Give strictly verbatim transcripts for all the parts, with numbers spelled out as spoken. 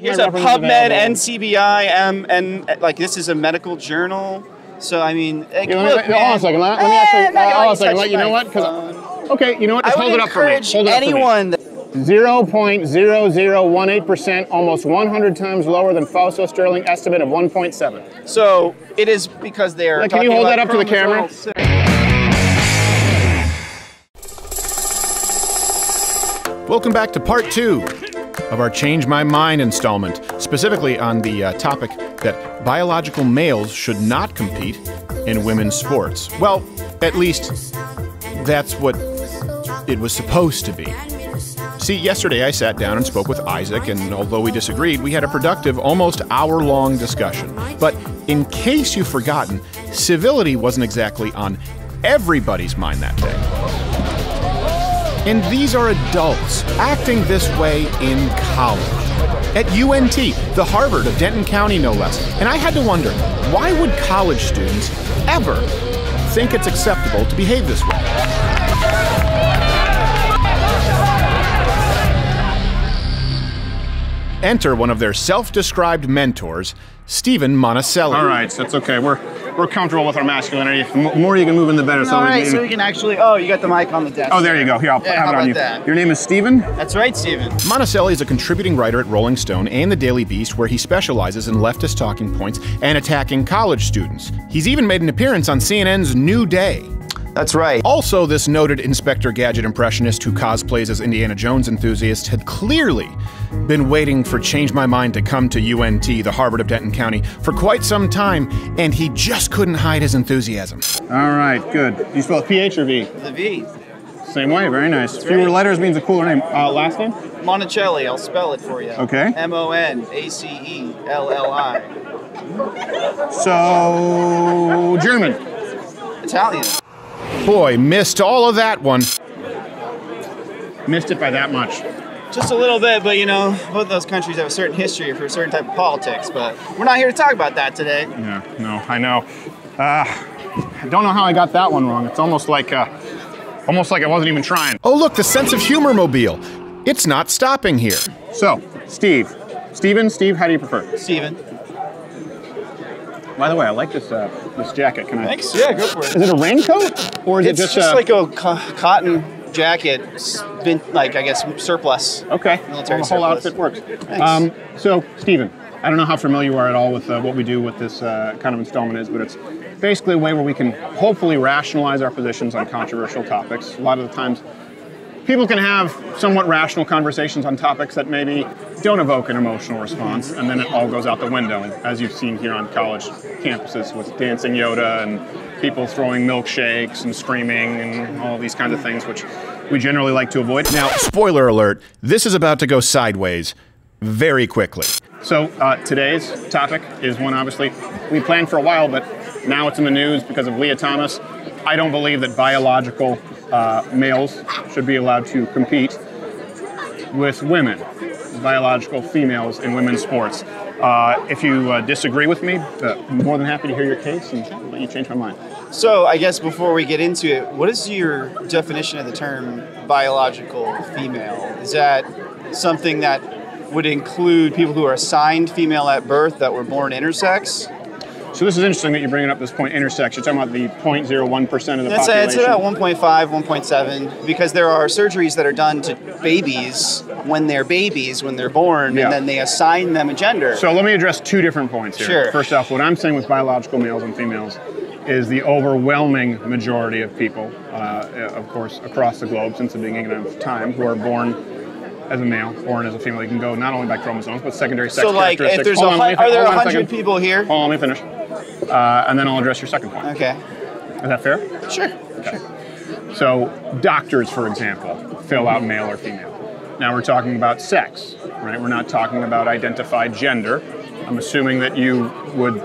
Here's a PubMed, N C B I, um, and like this is a medical journal. So I mean, like, yeah, look, me, hold on a second. Let, let me actually. Uh, hold on a second. Let, you know what? Because okay, you know what? Just hold it up for me. Hold it up for me. zero point zero zero one eight percent, almost one hundred times lower than Fausto-Sterling estimate of one point seven. So it is because they are. Now, can you hold that up to the camera? Welcome back to part two of our Change My Mind installment, specifically on the uh, topic that biological males should not compete in women's sports. Well, at least that's what it was supposed to be. See, yesterday I sat down and spoke with Isaac, and although we disagreed, we had a productive, almost hour-long discussion. But in case you've forgotten, civility wasn't exactly on everybody's mind that day. And these are adults acting this way in college. At U N T, the Harvard of Denton County, no less. And I had to wonder, why would college students ever think it's acceptable to behave this way? Enter one of their self-described mentors, Steven Monacelli. All right, so it's okay. We're we're comfortable with our masculinity. The more you can move in, the better. So all right, we, so we can actually. Oh, you got the mic on the desk. Oh, there you go. Here, I'll yeah, have it on you. That? Your name is Steven? That's right, Steven. Monacelli is a contributing writer at Rolling Stone and The Daily Beast, where he specializes in leftist talking points and attacking college students. He's even made an appearance on C N N's New Day. That's right. Also, this noted Inspector Gadget impressionist who cosplays as Indiana Jones enthusiast had clearly been waiting for Change My Mind to come to U N T, the Harvard of Denton County, for quite some time, and he just couldn't hide his enthusiasm. All right, good. Do you spell P H or V? The V. Same way, very nice. That's Fewer right. letters means a cooler name. Uh, last name? Monacelli, I'll spell it for you. Okay. M O N A C E L L I. So, German. Italian. Boy, missed all of that one. Missed it by that much. Just a little bit, but you know, both of those countries have a certain history for a certain type of politics, but we're not here to talk about that today. Yeah, no, I know. Uh, I don't know how I got that one wrong. It's almost like, uh, almost like I wasn't even trying. Oh look, the sense of humor mobile. It's not stopping here. So, Steve. Steven, Steve, how do you prefer? Steven. By the way, I like this uh, this jacket. Can I? Thanks. Yeah, go for it. Is it a raincoat or is it's it just, just a... like a co cotton jacket, like I guess surplus? Okay, well, the whole surplus. outfit works. Thanks. Um, so, Steven, I don't know how familiar you are at all with uh, what we do, what this uh, kind of installment is, but it's basically a way where we can hopefully rationalize our positions on controversial topics. A lot of the times, people can have somewhat rational conversations on topics that maybe don't evoke an emotional response, and then it all goes out the window, as you've seen here on college campuses with dancing Yoda and people throwing milkshakes and screaming and all these kinds of things, which we generally like to avoid. Now, spoiler alert, this is about to go sideways very quickly. So uh, today's topic is one, obviously, we planned for a while, but now it's in the news because of Lia Thomas. I don't believe that biological Uh, males should be allowed to compete with women, biological females in women's sports. Uh, if you uh, disagree with me, uh, more than happy to hear your case and let you change my mind. So I guess before we get into it, what is your definition of the term biological female? Is that something that would include people who are assigned female at birth that were born intersex? So this is interesting that you're bringing up this point intersex. You're talking about the zero point zero one percent of the that's population. It's about one point five, one point seven, because there are surgeries that are done to babies when they're babies, when they're born, yeah. and then they assign them a gender. So let me address two different points here. Sure. First off, what I'm saying with biological males and females is the overwhelming majority of people, uh, of course, across the globe since the beginning of time, who are born as a male or as a female. You can go not only by chromosomes, but secondary sex so characteristics. Like if there's hold a, on, are there one hundred people here? Hold on, let me finish. Uh, and then I'll address your second point. Okay. Is that fair? Sure. Okay. Sure. So doctors, for example, fill out male or female. Now we're talking about sex, right? We're not talking about identified gender. I'm assuming that you would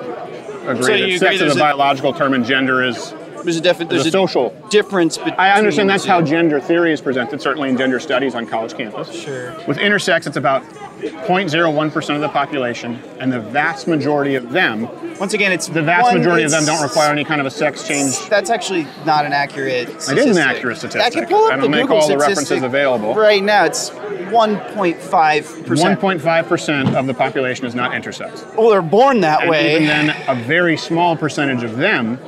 agree so that sex agree is a biological term and gender is there's a, defi there's a social difference. I understand that's how gender theory is presented, certainly in gender studies on college campus. Sure. With intersex, it's about zero point zero one percent of the population, and the vast majority of them. Once again, it's the vast one, majority of them don't require any kind of a sex change. That's actually not an accurate statistic. It is an accurate statistic. I can pull up I don't the make Google all the references available right now. It's one point five percent. one point five percent of the population is not intersex. Well, they're born that and way. And even then, a very small percentage of them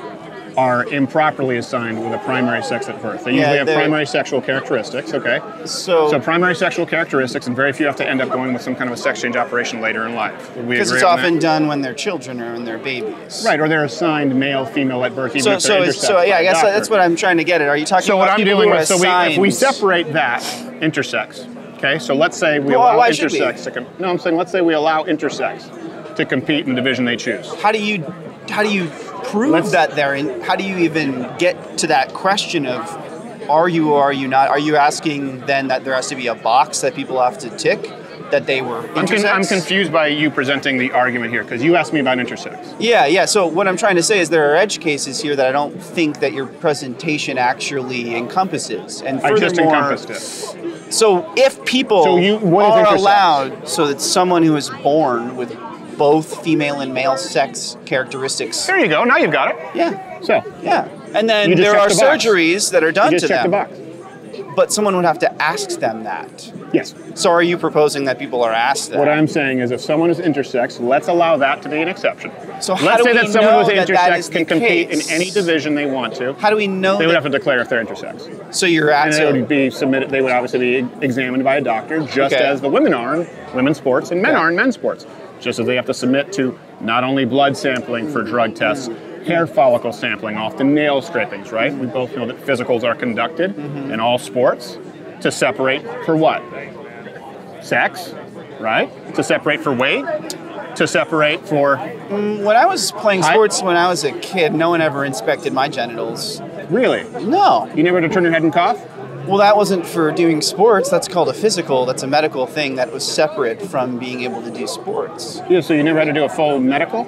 are improperly assigned with a primary sex at birth. They yeah, usually have primary sexual characteristics, okay? So, so primary sexual characteristics, and very few have to end up going with some kind of a sex change operation later in life. Because it's often that? done when they're children or when they're babies. Right, or they're assigned male, female at birth, even so, if they're so, so yeah, I guess doctor. that's what I'm trying to get at. Are you talking so about what I'm people dealing with, So we, if we separate that, intersex, okay? So let's say we well, allow why intersex we? to... Com no, I'm saying let's say we allow intersex to compete in the division they choose. How do you... How do you prove Let's, that there, and how do you even get to that question of are you or are you not? Are you asking then that there has to be a box that people have to tick that they were intersex? I'm, con I'm confused by you presenting the argument here because you asked me about intersex. Yeah, yeah, so what I'm trying to say is there are edge cases here that I don't think that your presentation actually encompasses. And I just encompassed it. So if people so you, what is are intersex? allowed, so that someone who is born with both female and male sex characteristics. There you go. Now you've got it. Yeah. So. Yeah. And then there are the surgeries that are done you just to check them. The box. But someone would have to ask them that. Yes. So are you proposing that people are asked that? What I'm saying is, if someone is intersex, let's allow that to be an exception. So how let's do say we that someone who's intersex that can compete case? in any division they want to. How do we know? They would have to declare if they're intersex. So you're at. And so they would be submitted. They would obviously be examined by a doctor, just okay. as the women are in women's sports and men yeah. are in men's sports. Just as they have to submit to not only blood sampling for drug tests, mm-hmm. hair follicle sampling, often nail scrapings, right? Mm-hmm. We both know that physicals are conducted mm-hmm. in all sports to separate for what? Sex, right? To separate for weight? To separate for... Mm, when I was playing sports I, when I was a kid, no one ever inspected my genitals. Really? No. You never had to turn your head and cough? Well, that wasn't for doing sports. That's called a physical. That's a medical thing that was separate from being able to do sports. Yeah, so you never had to do a full medical?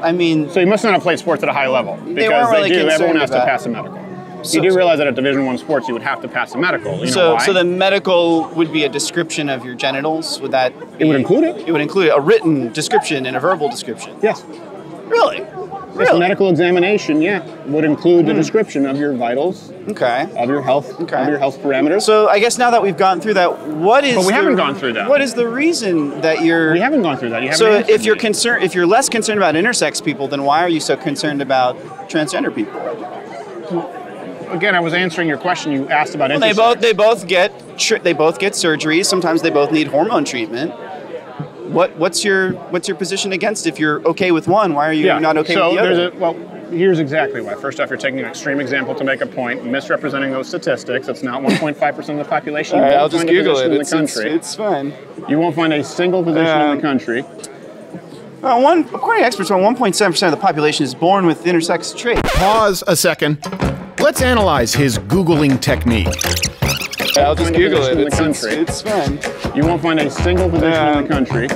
I mean... So you must not have played sports at a high level. Because they, weren't really they do, everyone has to pass a medical. So, you do realize that at Division one sports, you would have to pass a medical. You know so, why? so the medical would be a description of your genitals? Would that be, It would include it. It would include a written description and a verbal description? Yes. Really? This really? medical examination, yeah, would include the mm. description of your vitals, okay, of your health, okay. of your health parameters. So I guess now that we've gone through that, what is? But we the, haven't gone through that. What is the reason that you're? We haven't gone through that. You haven't so if you're concerned, if you're less concerned about intersex people, then why are you so concerned about transgender people? Again, I was answering your question. You asked about well, intersex. They both they both get they both get surgeries. Sometimes they both need hormone treatment. What, what's your what's your position against? If you're okay with one, why are you yeah. not okay so with the other? There's a, well, here's exactly why. First off, you're taking an extreme example to make a point, misrepresenting those statistics. It's not one point five percent of the population. Right, I'll just Google it. It's, it's, it's fine. You won't find a single position um, in the country. Uh, one, according to experts, around one point seven percent of the population is born with intersex traits. Pause a second. Let's analyze his Googling technique. I'll just Google it. It's, it's, it's fine. You won't find a single position um, in the country.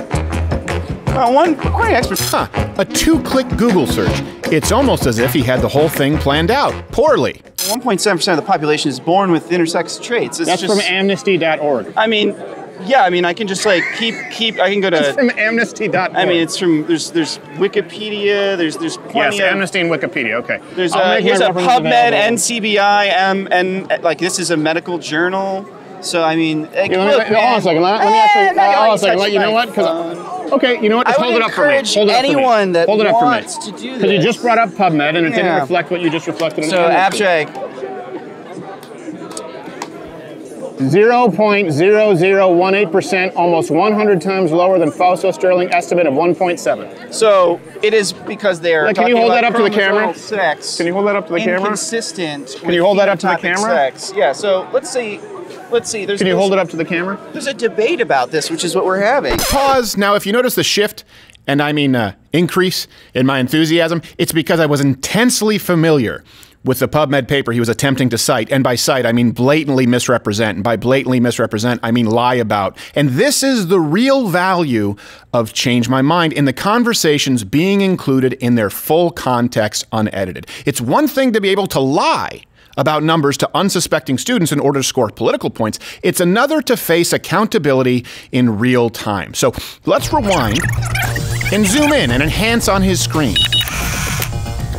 Uh, one quite expert. Huh. A two-click Google search. It's almost as if he had the whole thing planned out poorly. one point seven percent of the population is born with intersex traits. It's That's just, from amnesty dot org. I mean, yeah, I mean, I can just like keep keep. I can go to. It's from amnesty dot org. I mean, it's from there's there's Wikipedia. There's there's plenty. Yes, of, Amnesty and Wikipedia. Okay. There's a, here's a PubMed, N C B I, um, and like this is a medical journal. So I mean, like, yeah, look, me, hold on a second. Let, let me actually. Uh, hold on a second. Let, you know what? Because okay, you know what? Just hold it up for me. Hold it up for me. Anyone that hold it up for me. To do this. Because you just brought up PubMed and it yeah. didn't reflect what you just reflected. So abstract. zero point zero zero one eight percent, almost one hundred times lower than Fausto-Sterling estimate of one point seven. So it is because they are. Now, can you hold that up to the camera? Sex can you hold that up to the camera? Inconsistent. Can you hold that up to the camera? Sex. Yeah. So let's see. Let's see. There's, can you hold it up to the camera? There's a debate about this, which is what we're having. Pause. Now, if you notice the shift, and I mean uh, increase in my enthusiasm, it's because I was intensely familiar with the PubMed paper he was attempting to cite, and by cite, I mean blatantly misrepresent, and by blatantly misrepresent, I mean lie about. And this is the real value of Change My Mind in the conversations being included in their full context unedited. It's one thing to be able to lie about numbers to unsuspecting students in order to score political points. It's another to face accountability in real time. So let's rewind and zoom in and enhance on his screen.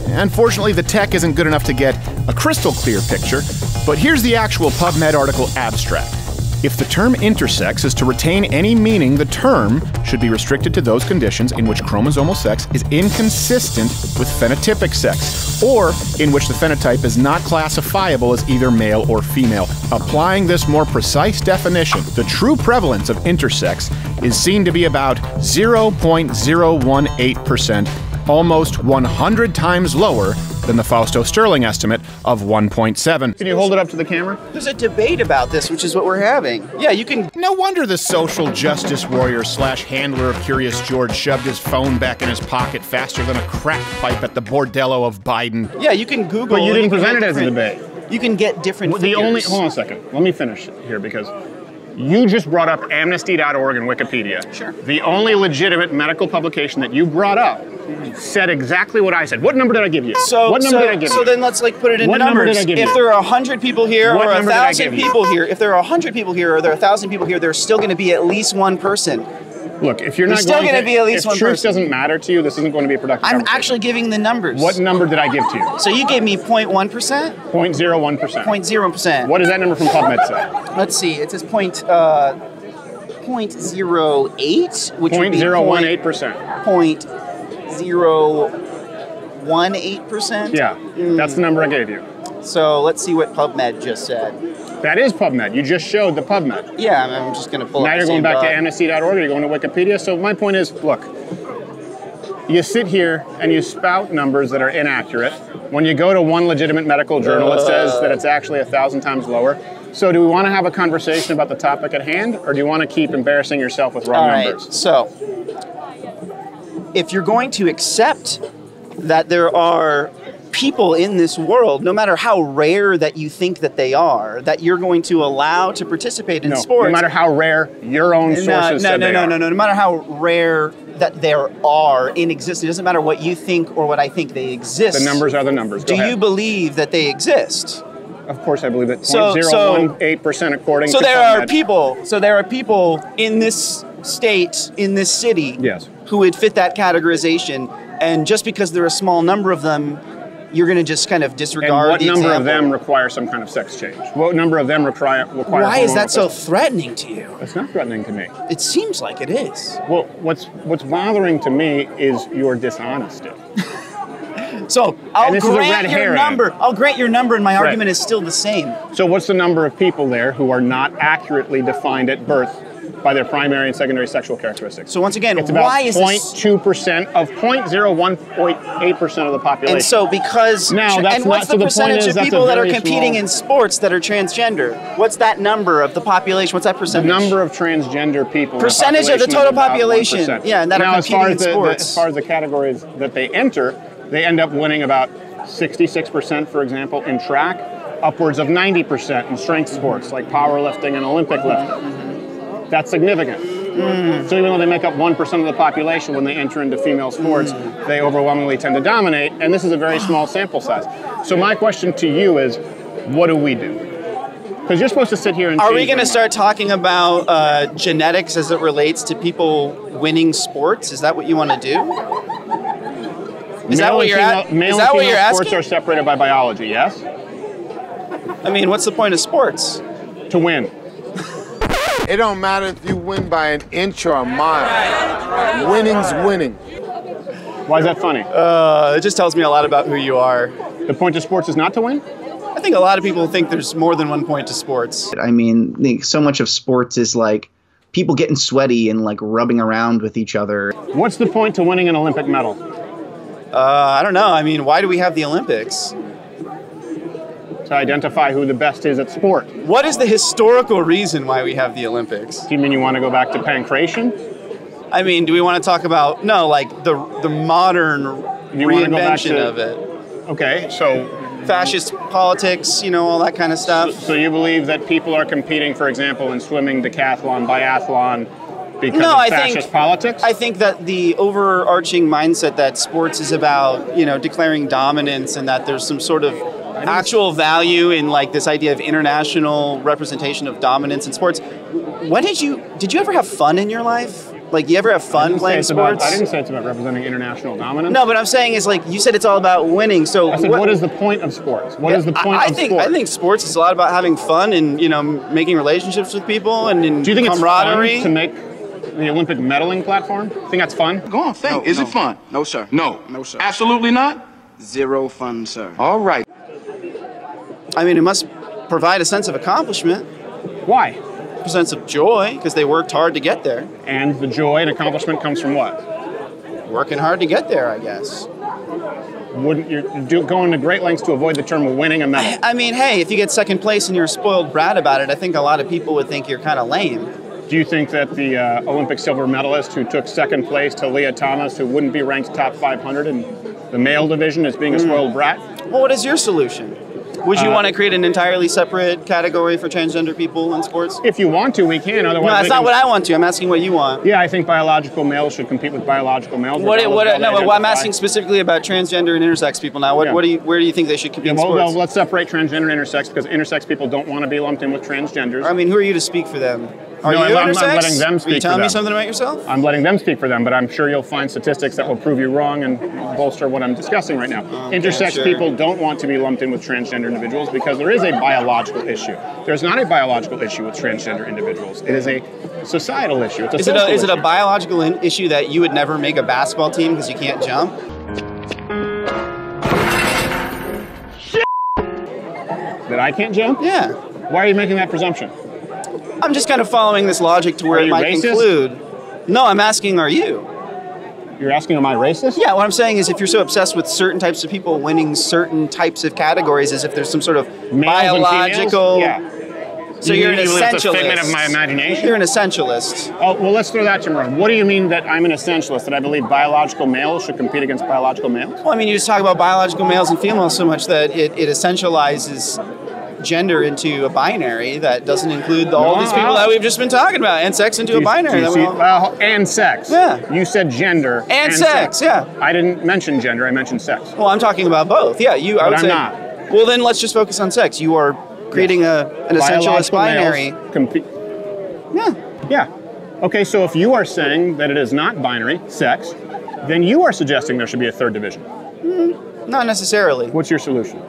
Unfortunately, the tech isn't good enough to get a crystal clear picture, but here's the actual PubMed article abstract. If the term intersex is to retain any meaning, the term should be restricted to those conditions in which chromosomal sex is inconsistent with phenotypic sex, or in which the phenotype is not classifiable as either male or female. Applying this more precise definition, the true prevalence of intersex is seen to be about zero point zero one eight percent, almost one hundred times lower than the Fausto-Sterling estimate of one point seven. Can you hold it up to the camera? There's a debate about this, which is what we're having. Yeah, you can... No wonder the social justice warrior slash handler of Curious George shoved his phone back in his pocket faster than a crack pipe at the bordello of Biden. Yeah, you can Google... But you didn't present it as a debate. You can get different well, the only... Hold on a second. Let me finish here, because you just brought up amnesty dot org and Wikipedia. Sure. The only legitimate medical publication that you brought up said exactly what I said. What number did I give you? So, what number so, did I give so you? So then let's like put it into what numbers. Number did I give if you? There are one hundred people here what or one thousand people here, if there are one hundred people here or there are one thousand people here, there's still going to be at least one person. Look, if you're, you're not still going to be at least if one truth person. Doesn't matter to you, this isn't going to be a productive I'm actually giving the numbers. What number did I give to you? So you gave me zero point one percent? zero point zero one percent. zero point zero one percent. What does that number from PubMed say? Let's see. It says point... Uh, zero point zero eight, which would be zero point zero one eight percent. Point zero one eight percent. Yeah, mm. That's the number I gave you. So let's see what PubMed just said. That is PubMed. You just showed the PubMed. Yeah, I'm just going to pull. Now up you're the going back bug. to amnesty dot org. You're going to Wikipedia. So my point is, look, you sit here and you spout numbers that are inaccurate. When you go to one legitimate medical journal, uh. it says that it's actually a thousand times lower. So do we want to have a conversation about the topic at hand, or do you want to keep embarrassing yourself with wrong All right, numbers? So if you're going to accept that there are people in this world, no matter how rare that you think that they are, that you're going to allow to participate in no, sports. No matter how rare your own sources no, no, said no, they no, are. No, no, no, no, no matter how rare that there are in existence. It doesn't matter what you think or what I think they exist. The numbers are the numbers. Go do ahead. You believe that they exist? Of course I believe it. So, zero point zero one eight percent so, according so to So there PubMed. Are people, so there are people in this state, in this city, yes, who would fit that categorization, and just because there are a small number of them, you're going to just kind of disregard. And what the number example. Of them require some kind of sex change? What number of them require? require Why is that so threatening to you? It's not threatening to me. It seems like it is. Well, what's what's bothering to me is your dishonesty. So I'll grant your number. I'll grant your number, and my argument is still the same. So what's the number of people there who are not accurately defined at birth by their primary and secondary sexual characteristics? So once again, it's about why is zero point two percent of zero point zero one eight percent of the population. And so because now that's and what's not, the so percentage the is, of people that are competing small, in sports that are transgender? What's that number of the population? What's that percentage? The number of transgender people. Percentage of the total population. Yeah, and that now, are competing in the, sports. The, as far as the categories that they enter, they end up winning about sixty-six percent, for example, in track, upwards of ninety percent in strength sports like powerlifting and Olympic lifting. That's significant. Mm. So even though they make up one percent of the population when they enter into female sports, mm. they overwhelmingly tend to dominate, and this is a very small sample size. So my question to you is, what do we do? Because you're supposed to sit here and Are we going to start talking about uh, genetics as it relates to people winning sports? Is that what you want to do? Is that what you're asking? Male and female sports are separated by biology, yes? I mean, what's the point of sports? To win. It don't matter if you win by an inch or a mile. Winning's winning. Why is that funny? Uh, it just tells me a lot about who you are. The point of sports is not to win? I think a lot of people think there's more than one point to sports. I mean, so much of sports is like people getting sweaty and like rubbing around with each other. What's the point to winning an Olympic medal? Uh, I don't know. I mean, why do we have the Olympics? To identify who the best is at sport. What is the historical reason why we have the Olympics? Do you mean you want to go back to pancration? I mean, do we want to talk about, no, like the the modern you reinvention to, of it? Okay, so... Fascist politics, you know, all that kind of stuff. So, so you believe that people are competing, for example, in swimming, decathlon, biathlon, because no, of fascist I think, politics? I think that the overarching mindset that sports is about, you know, declaring dominance, and that there's some sort of actual value in like this idea of international representation of dominance in sports. When did you, did you ever have fun in your life? Like, you ever have fun playing sports? About, I didn't say it's about representing international dominance. No, but I'm saying is, like, you said it's all about winning. So I said, what, what is the point of sports? What yeah, is the point I, I of think, sports? I think sports is a lot about having fun and, you know, making relationships with people and in camaraderie. Do you think camaraderie. It's fun to make the Olympic medaling platform? Think that's fun? Go on, think. No, is no. it fun? No, sir. No. No, sir. Absolutely not? Zero fun, sir. All right. I mean, it must provide a sense of accomplishment. Why? A sense of joy, because they worked hard to get there. And the joy and accomplishment comes from what? Working hard to get there, I guess. Wouldn't you do, going to great lengths to avoid the term of winning a medal? I, I mean, hey, if you get second place and you're a spoiled brat about it, I think a lot of people would think you're kind of lame. Do you think that the uh, Olympic silver medalist who took second place to Lia Thomas, who wouldn't be ranked top five hundred in the male division, is being a spoiled mm. brat? Well, what is your solution? Would you uh, want to create an entirely separate category for transgender people in sports? If you want to, we can. Otherwise, no, that's not can... what I want to. I'm asking what you want. Yeah, I think biological males should compete with biological males. What? It, what? No, well, I'm asking specifically about transgender and intersex people. Now, what? Yeah. What do you? Where do you think they should compete? Yeah, well, in sports? Well, let's separate transgender and intersex, because intersex people don't want to be lumped in with transgenders. I mean, who are you to speak for them? Are no, you I'm, intersex? I'm letting them speak for them. Are you telling me something about yourself? I'm letting them speak for them, but I'm sure you'll find statistics that will prove you wrong and bolster what I'm discussing right now. Okay, intersex sure. people don't want to be lumped in with transgender individuals because there is a biological issue. There's not a biological issue with transgender individuals. It is a societal issue. It's a is it a, is it a biological issue that you would never make a basketball team because you can't jump? Shit! That I can't jump? Yeah. Why are you making that presumption? I'm just kind of following this logic to where it might racist? Conclude. No, I'm asking, are you? You're asking, am I racist? Yeah, what I'm saying is, if you're so obsessed with certain types of people winning certain types of categories, as if there's some sort of males biological... Yeah. So you you're an essentialist. A figment of my imagination? You're an essentialist. Oh, well, let's throw that to me. What do you mean that I'm an essentialist? That I believe biological males should compete against biological males? Well, I mean, you just talk about biological males and females so much that it, it essentializes gender into a binary that doesn't include the, all no, these people no. that we've just been talking about, and sex into you, a binary. That see, we all... uh, and sex. Yeah. You said gender. And, and sex, sex, yeah. I didn't mention gender, I mentioned sex. Well, I'm talking about both, yeah. You, but I would I'm say, not. Well, then let's just focus on sex. You are creating yes. a, an essentialist binary. Compete. Yeah. Yeah. Okay, so if you are saying that it is not binary, sex, then you are suggesting there should be a third division. Mm, not necessarily. What's your solution?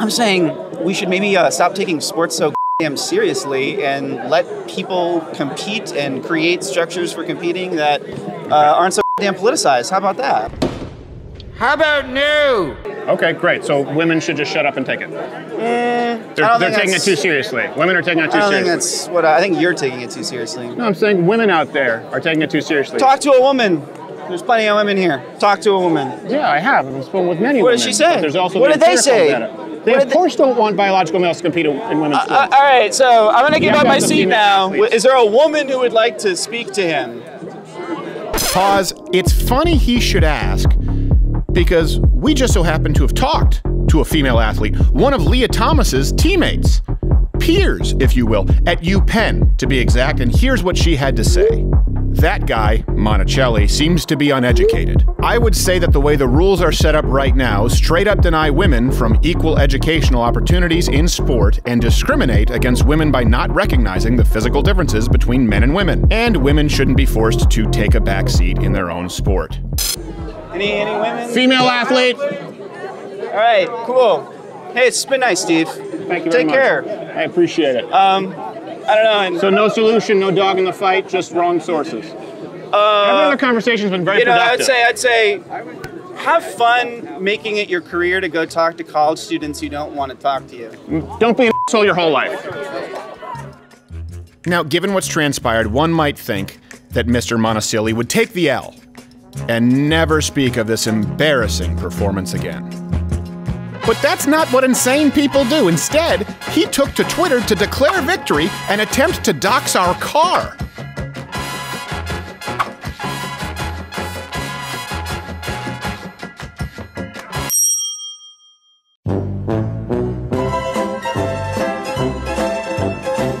I'm saying we should maybe uh, stop taking sports so damn seriously and let people compete and create structures for competing that uh, aren't so damn politicized. How about that? How about new? Okay, great. So women should just shut up and take it. Mm, they're they're taking it too seriously. Women are taking it too seriously. I don't seriously. think that's what I, I think you're taking it too seriously. No, I'm saying women out there are taking it too seriously. Talk to a woman. There's plenty of women here. Talk to a woman. Yeah, I have. I've spoken with many women. What did she say? There's also what did they say? They, of course, don't want biological males to compete in women's sports. Uh, all right, so I'm going to give up my seat now. Is there a woman who would like to speak to him? Pause. It's funny he should ask, because we just so happen to have talked to a female athlete, one of Lia Thomas's teammates, peers, if you will, at UPenn, to be exact, and here's what she had to say. That guy, Monacelli, seems to be uneducated. I would say that the way the rules are set up right now straight up deny women from equal educational opportunities in sport and discriminate against women by not recognizing the physical differences between men and women. And women shouldn't be forced to take a back seat in their own sport. Any, any women? Female athlete. All right, cool. Hey, it's been nice, Steve. Thank you very much. Take care. I appreciate it. Um, I don't know. So no solution, no dog in the fight, just wrong sources. Uh, Every other conversation's been very you know, productive. I'd say, I'd say, have fun making it your career to go talk to college students who don't want to talk to you. Don't be an asshole your whole life. Now, given what's transpired, one might think that Mister Monacelli would take the L and never speak of this embarrassing performance again. But that's not what insane people do. Instead, he took to Twitter to declare victory and attempt to dox our car.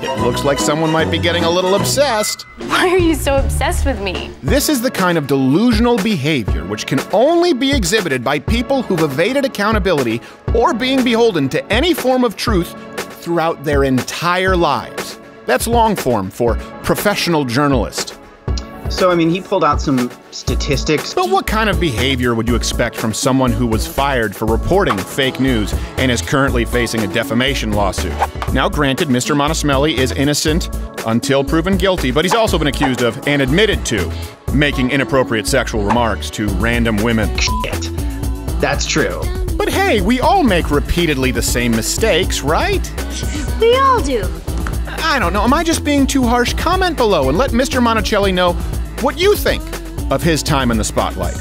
It looks like someone might be getting a little obsessed. Why are you so obsessed with me? This is the kind of delusional behavior which can only be exhibited by people who've evaded accountability or being beholden to any form of truth throughout their entire lives. That's long form for professional journalist. So, I mean, he pulled out some statistics. But what kind of behavior would you expect from someone who was fired for reporting fake news and is currently facing a defamation lawsuit? Now, granted, Mister Monacelli is innocent until proven guilty, but he's also been accused of and admitted to making inappropriate sexual remarks to random women. Shit. That's true. But hey, we all make repeatedly the same mistakes, right? We all do. I don't know, am I just being too harsh? Comment below and let Mister Monacelli know what you think of his time in the spotlight.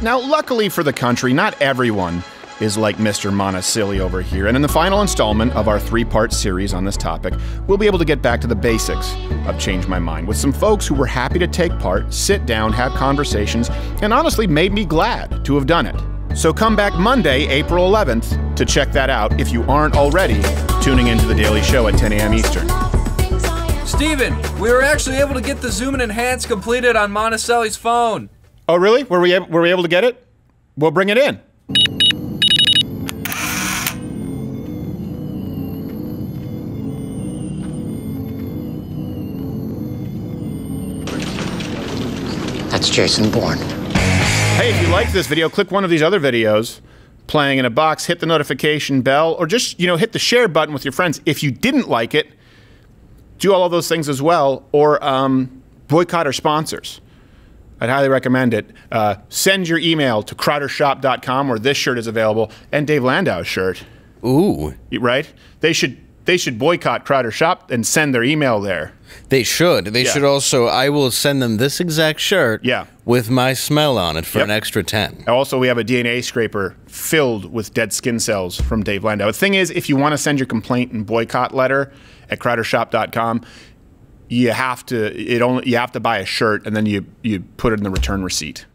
Now, luckily for the country, not everyone is like Mister Monacelli over here, and in the final installment of our three-part series on this topic, we'll be able to get back to the basics of Change My Mind with some folks who were happy to take part, sit down, have conversations, and honestly made me glad to have done it. So come back Monday, April eleventh, to check that out if you aren't already tuning into The Daily Show at ten A M Eastern. Steven, we were actually able to get the zoom and enhance completed on Monacelli's phone. Oh, really? Were we, were we able to get it? We'll bring it in. That's Jason Bourne. Hey, if you liked this video, click one of these other videos playing in a box, hit the notification bell, or just, you know, hit the share button with your friends. If you didn't like it, do all of those things as well, or um, boycott our sponsors. I'd highly recommend it. Uh, send your email to Crowder Shop dot com where this shirt is available, and Dave Landau's shirt. Ooh. Right? They should, they should boycott CrowderShop and send their email there. They should. They yeah. should also, I will send them this exact shirt yeah. with my smell on it for yep. an extra ten. Also, we have a D N A scraper filled with dead skin cells from Dave Landau. The thing is, if you want to send your complaint and boycott letter at Crowder Shop dot com, you have to, it only, you have to buy a shirt, and then you, you put it in the return receipt.